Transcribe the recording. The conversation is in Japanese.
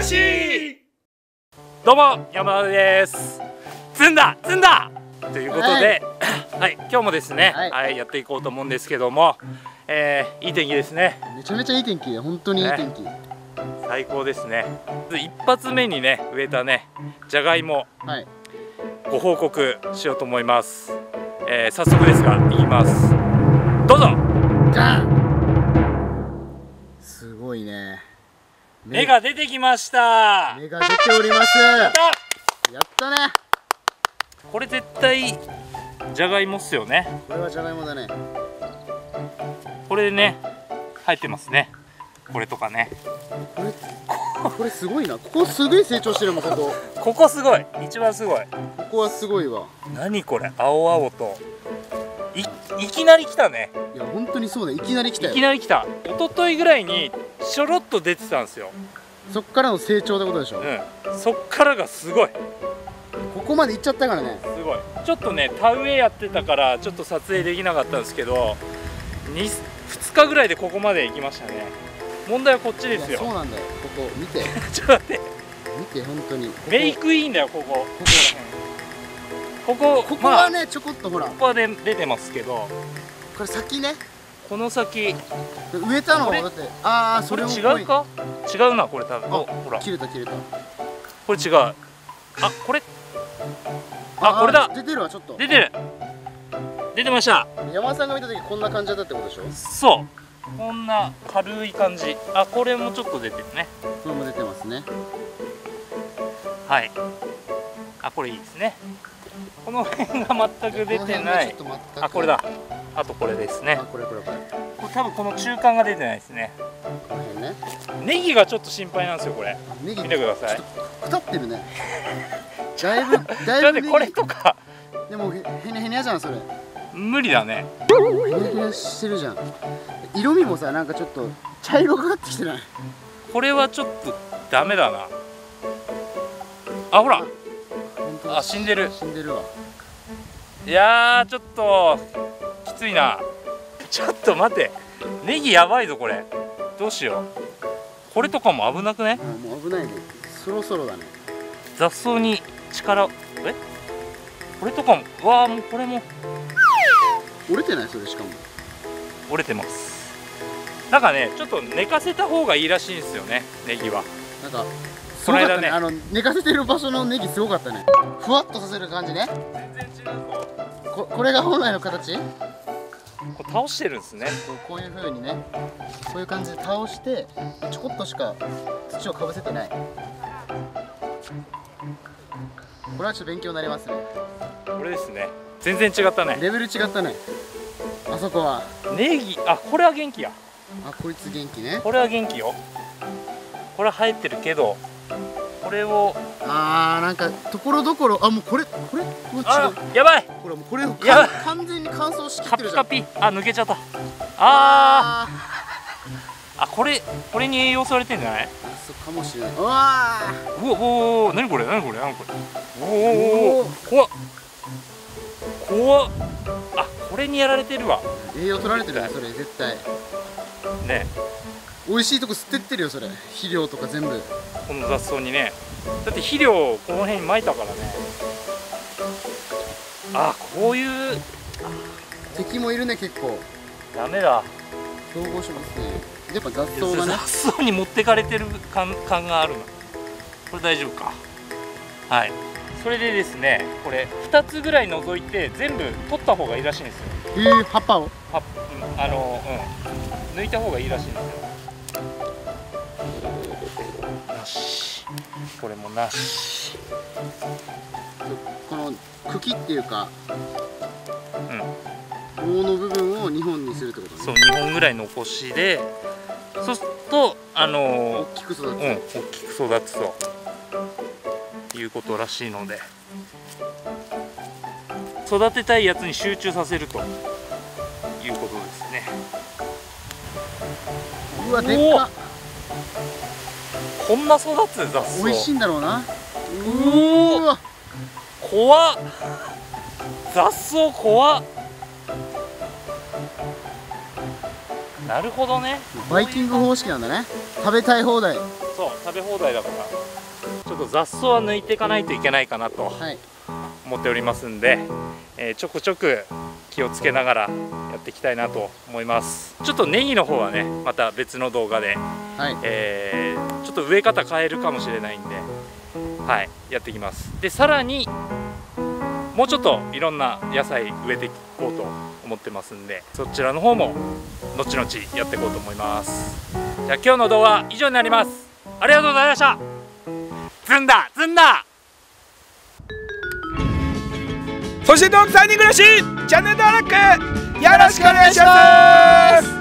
FC。どうも山田です。ずんだずんだということで、はい、今日もですね、はい、やっていこうと思うんですけども、いい天気ですね。めちゃめちゃいい天気、本当にいい天気。最高ですね。一発目にね植えたねじゃがいも、はい、ご報告しようと思います。早速ですがいきます。どうぞ。じゃん。すごいね。芽が出てきました。芽が出ております。やったね。これ絶対じゃがいもっすよね。これはじゃがいもだね。これね入ってますね。これとかね。これすごいな。ここすごい成長してるもん。ここすごい。一番すごい。ここはすごいわ。何これ青々と。いきなり来たね。いや本当にそうだ。いきなり来たよ。いきなり来た。一昨日ぐらいにちょろっと出てたんですよ。そっからの成長ってことでしょ。うん。そっからがすごい。ここまで行っちゃったからね。すごい。ちょっとね田植えやってたからちょっと撮影できなかったんですけど、2日ぐらいでここまで行きましたね。問題はこっちですよ。そうなんだよ。ここ見て。ちょっと待って。見て本当に。メイクインだよここ。ここら辺。ここはね、まあ、ちょこっとほらここは、ね、出てますけど、これ先ね、この先植えたのだって、ああそれも違うか、違うな、これ多分ほら切れたこれ違う、あこれあこれだ、出てるわ、ちょっと出てました。山田さんが見た時こんな感じだったってことでしょ。そう、こんな軽い感じ。あこれもちょっと出てるね。これも出てますね。はい、あこれいいですね。この辺が全く出てない。あ、これだ。あとこれですね。これ多分この中間が出てないですね。この辺ね。ネギがちょっと心配なんですよこれ。見てください。腐ってるね。だいぶこれとか。でもヘニャヘニャじゃんそれ。無理だね。ヘニャヘニャしてるじゃん。色味もさなんかちょっと茶色くなってきてない。これはちょっとダメだな。あ、ほら。あ、死んでるわ。いやーちょっときついな。ちょっと待って、ネギやばいぞこれ。どうしよう、これとかも危なくね。もう危ないね、そろそろだね。雑草に力、えこれとかも、わーもうこれも折れてない。それしかも折れてます。なんかねちょっと寝かせた方がいいらしいんですよね、ネギは。なんかこの間ね、あの寝かせてる場所のネギすごかったね。ふわっとさせる感じね。全然違うぞ。これが本来の形。倒してるんですね。こういう風にね、こういう感じで倒してちょこっとしか土をかぶせてない。これはちょっと勉強になりますね。これですね。全然違ったね。レベル違ったね。あそこはネギ、あこれは元気や。あこいつ元気ね。これは元気よ。これは生えてるけど。これを、あーなんかところどころ、あもうこれあやばい、ほらもうこれを完全に乾燥しきってるじゃん。カピカピ、あ抜けちゃった。あこれに栄養されてんじゃない。あそうかもしれない。うわーうおお、何これ何これ何これ、おお怖っ怖っ。あこれにやられてるわ。栄養取られてるねそれ絶対ね。美味しいとこ吸ってってるよそれ。肥料とか全部この雑草にね。だって肥料をこの辺に撒いたからね。あこういう敵もいるね結構。ダメだ、競合しますねやっぱ雑草がね。雑草に持ってかれてる感があるの。これ大丈夫か。はい、それでですね、これ2つぐらい除いて全部取った方がいいらしいんですよ。へえ、葉っぱを抜いた方がいいらしいんですよ。なし、これもなし。この茎っていうか、うん、棒の部分を2本にするってことね。そう、2本ぐらい残しで、そうすると大きく育つ、うん、大きく育つということらしいので、育てたいやつに集中させるということですね。うわ、でっかっ。こんな育つ雑草。美味しいんだろうな。うわ、怖っ。雑草怖っ。なるほどね。バイキング方式なんだね。食べたい放題。そう、食食べ放題だからちょっと雑草は抜いていかないといけないかなと思っておりますんで、ちょこちょこ気をつけながらやっていきたいなと思います。ちょっとネギの方はねまた別の動画で、ちょっと植え方変えるかもしれないんで、やっていきます。でさらにもうちょっといろんな野菜植えていこうと思ってますんで、そちらの方も後々やっていこうと思います。じゃあ今日の動画は以上になります。ありがとうございました。ずんだずんだ、そして動物3人暮らしチャンネル登録よろしくお願いします。